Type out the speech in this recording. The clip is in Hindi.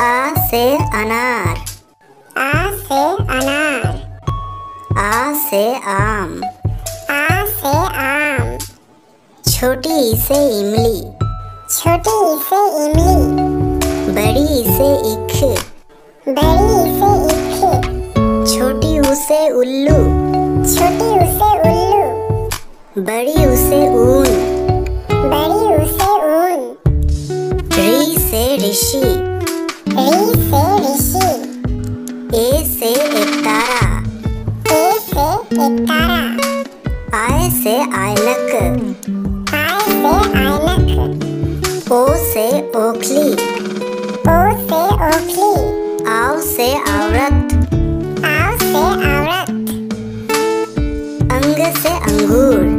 आ से अनार, आ से अनार। आ से आम, आ से आम। छोटी से इमली, छोटी से इमली। बड़ी से ईख, बड़ी से ईख। छोटी उसे उल्लू, छोटी उसे उल्लू। बड़ी उसे ऊन, बड़ी उसे ऊन। ऋ से ऋषि, ऋ से ऋषि। ए से एक तारा, तारा। आय से आयनक, आय से आयनक। ओ से ओखली, ओ से ओखली। आव से आवरत, आव से आवरत। अंग से अंगूर।